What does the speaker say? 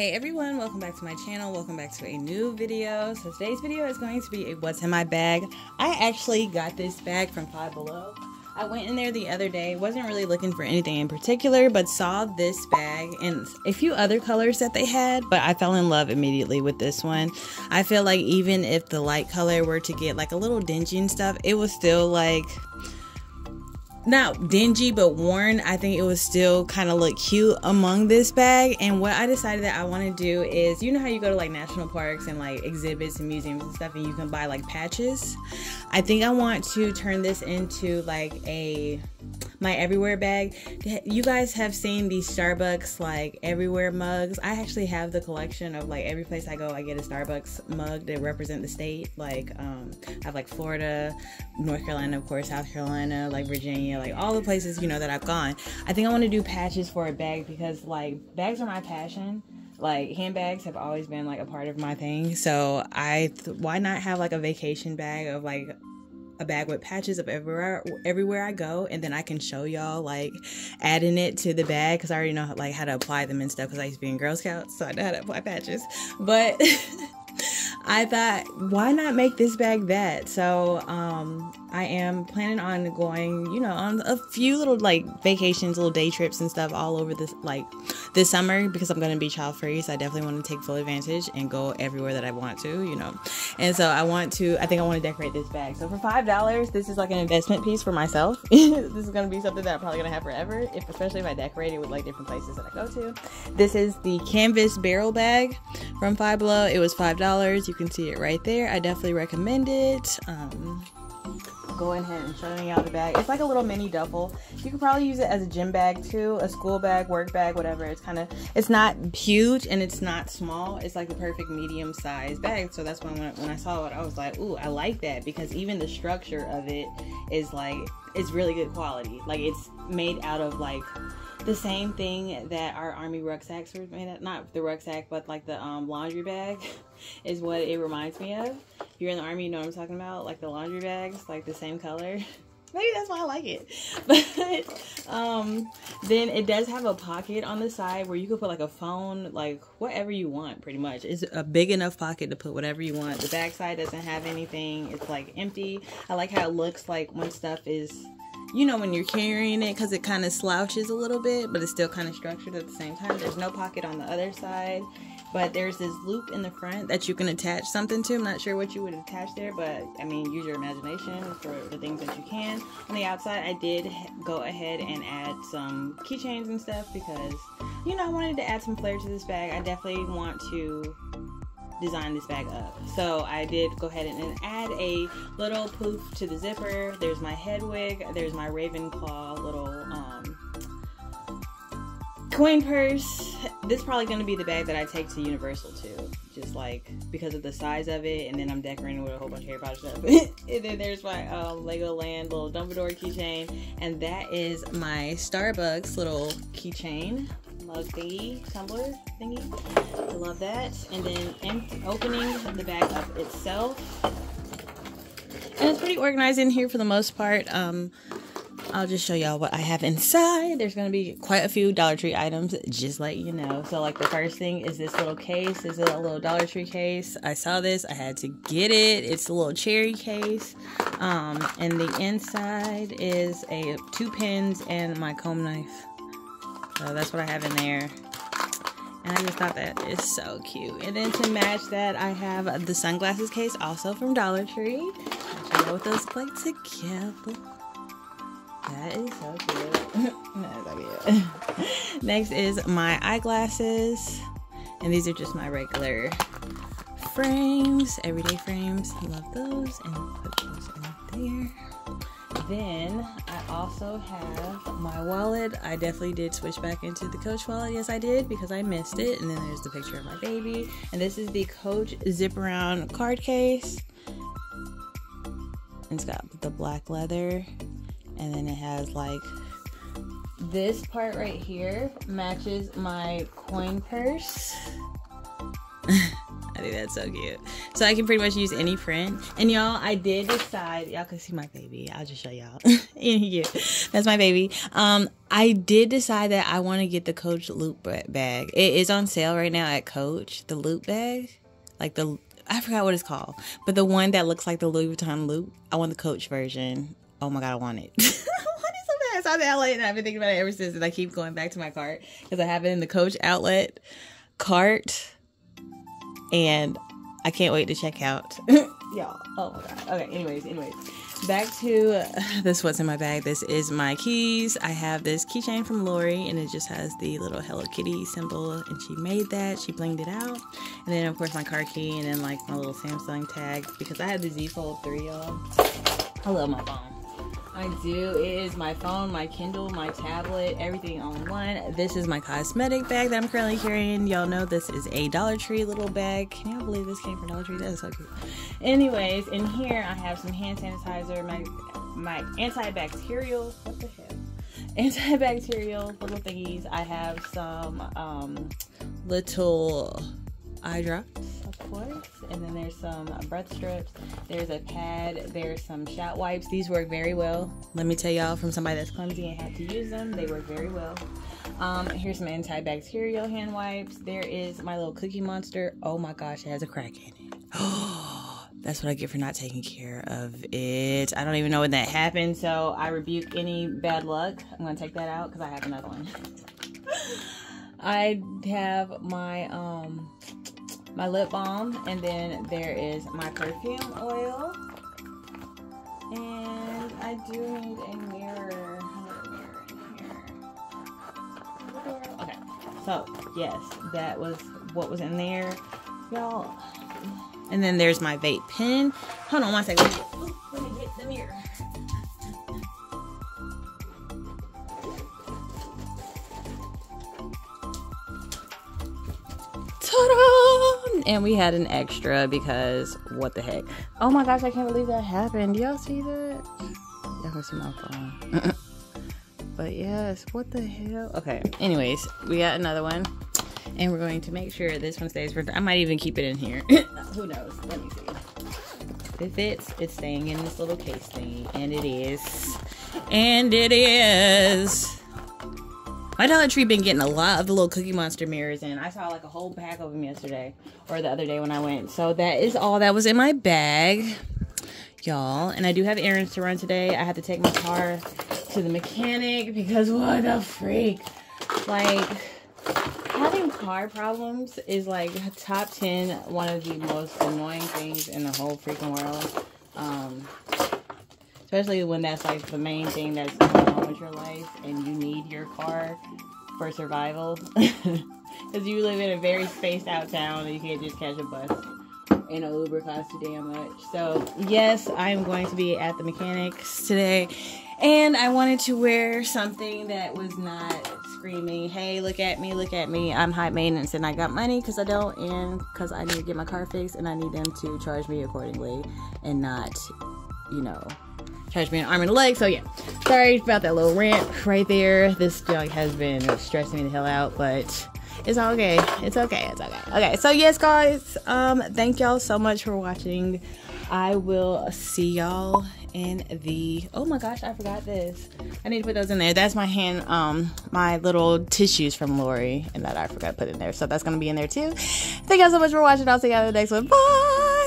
Hey everyone, welcome back to my channel. Welcome back to a new video. So today's video is going to be a what's in my bag. I actually got this bag from Five Below. I went in there the other day, wasn't really looking for anything in particular, but saw this bag and a few other colors that they had, but I fell in love immediately with this one. I feel like even if the light color were to get like a little dingy and stuff, it was still like not dingy but worn. I think it would still kind of look cute among this bag. And what I decided that I want to do is, you know how you go to like national parks and like exhibits and museums and stuff and you can buy like patches? I think I want to turn this into like my everywhere bag. You guys have seen these Starbucks like everywhere mugs. I actually have the collection of like every place I go I get a Starbucks mug to represent the state. Like I have like Florida, North Carolina, of course, South Carolina, like Virginia, like all the places, you know, that I've gone. I think I want to do patches for a bag because like bags are my passion. Like handbags have always been like a part of my thing, so why not have like a vacation bag of like a bag with patches of everywhere I go, and then I can show y'all like adding it to the bag because I already know like how to apply them and stuff because I used to be in Girl Scouts, so I know how to apply patches. But I thought, why not make this bag that? So I am planning on going, you know, on a few little like vacations, little day trips and stuff all over this summer because I'm going to be child free, so I definitely want to take full advantage and go everywhere that I want to, you know. And so I think I want to decorate this bag. So for $5, this is like an investment piece for myself. This is going to be something that I'm probably going to have forever, especially if I decorate it with like different places that I go to. This is the canvas barrel bag from Five Below. It was $5. You can see it right there. I definitely recommend it. Go ahead and showing y'all the bag. It's like a little mini duffel. You can probably use it as a gym bag too, a school bag, work bag, whatever. It's not huge and it's not small. It's like the perfect medium sized bag. So that's when I saw it, I was like, ooh, I like that, because even the structure of it is like, it's really good quality. Like it's made out of like the same thing that our army rucksacks were made out. Not the rucksack, but like the laundry bag is what it reminds me of. You're in the army, you know what I'm talking about, like the laundry bags, like the same color. Maybe that's why I like it. But then it does have a pocket on the side where you could put like a phone, like whatever you want, pretty much. It's a big enough pocket to put whatever you want. The back side doesn't have anything. It's like empty. I like how it looks like when stuff is, you know, when you're carrying it, because it kind of slouches a little bit, but it's still kind of structured at the same time. There's no pocket on the other side, but there's this loop in the front that you can attach something to. I'm not sure what you would attach there, but I mean, use your imagination for the things that you can. On the outside, I did go ahead and add some keychains and stuff because, you know, I wanted to add some flair to this bag. I definitely want to design this bag up. So I did go ahead and add a little poof to the zipper. There's my Hedwig, there's my Ravenclaw little coin purse. This is probably going to be the bag that I take to Universal too, just like because of the size of it, and then I'm decorating with a whole bunch of Harry Potter stuff. And then there's my Legoland little Dumbledore keychain, and that is my Starbucks little keychain mug thingy, tumbler thingy. I love that. And then opening the bag up itself, and it's pretty organized in here for the most part. I'll just show y'all what I have inside. There's going to be quite a few Dollar Tree items, just let you know. So like the first thing is this little case. This is a little Dollar Tree case. I saw this, I had to get it. It's a little cherry case. And the inside is two pins and my comb knife. So that's what I have in there. And I just thought that is so cute. And then to match that, I have the sunglasses case, also from Dollar Tree. I'll show you those play together. That is so cute. That is so cute. Next is my eyeglasses. And these are just my regular frames, everyday frames. I love those. And put those in there. Then I also have my wallet. I definitely did switch back into the Coach wallet. Yes, I did, because I missed it. And then there's the picture of my baby. And this is the Coach zip around card case. It's got the black leather. And then it has like this part right here matches my coin purse. I think that's so cute. So I can pretty much use any print. And y'all, I did decide, y'all can see my baby. I'll just show y'all. That's my baby. I did decide that I want to get the Coach loop bag. It is on sale right now at Coach, the loop bag. Like the, I forgot what it's called, but the one that looks like the Louis Vuitton loop. I want the Coach version. Oh my God, I want it. I saw the outlet and I've been thinking about it ever since, and I keep going back to my cart because I have it in the Coach outlet cart, and I can't wait to check out. Y'all, oh my God. Okay, anyways, back to this. What's in my bag? This is my keys. I have this keychain from Lori, and it just has the little Hello Kitty symbol, and she made that. She blinged it out. And then of course my car key, and then like my little Samsung tag, because I have the Z Fold 3, y'all. I love my phone. I do. It is my phone, my Kindle, my tablet, everything on one. This is my cosmetic bag that I'm currently carrying. Y'all know this is a Dollar Tree little bag. Can y'all believe this came from Dollar Tree? That is so cute. Anyways, in here I have some hand sanitizer, my antibacterial, what the hell? Antibacterial little thingies. I have some little eye drops, of course, and then there's some breath strips, there's a pad, there's some shot wipes. These work very well. Let me tell y'all, from somebody that's clumsy and had to use them, they work very well. Here's some antibacterial hand wipes. There is my little Cookie Monster. Oh my gosh, it has a crack in it. Oh, that's what I get for not taking care of it. I don't even know when that happened, so I rebuke any bad luck. I'm gonna take that out because I have another one. I have my my lip balm, and then there is my perfume oil, and I do need a mirror. I need a mirror in here. Okay, so yes, that was what was in there, y'all. And then there's my vape pen. Hold on one second. Let me get the mirror. And we had an extra because what the heck. Oh my gosh, I can't believe that happened. Y'all see that? Y'all can see my phone. But yes, what the hell. Okay, anyways, we got another one, and we're going to make sure this one stays for. I might even keep it in here. Who knows? Let me see. It fits. It's staying in this little case thingy, and it is. And it is. My Dollar Tree been getting a lot of the little Cookie Monster mirrors, and I saw like a whole pack of them yesterday or the other day when I went. So that is all that was in my bag, y'all. And I do have errands to run today. I have to take my car to the mechanic because what a freak. Like, having car problems is like top 10 one of the most annoying things in the whole freaking world. Especially when that's like the main thing that's going on with your life and you need your car for survival. Because you live in a very spaced out town and you can't just catch a bus. And an Uber costs too damn much. So yes, I'm going to be at the mechanic's today. And I wanted to wear something that was not screaming, hey, look at me, I'm high maintenance and I got money, because I don't, and because I need to get my car fixed and I need them to charge me accordingly and not, you know, charged me an arm and a leg. So yeah, sorry about that little rant right there. This dog has been stressing me the hell out, but it's okay. It's okay. Okay, so yes, guys, thank y'all so much for watching. I will see y'all in the, oh my gosh, I forgot this. I need to put those in there. That's my hand, my little tissues from Lori, and that I forgot to put in there. So that's gonna be in there too. Thank y'all so much for watching. I'll see y'all in the next one. Bye.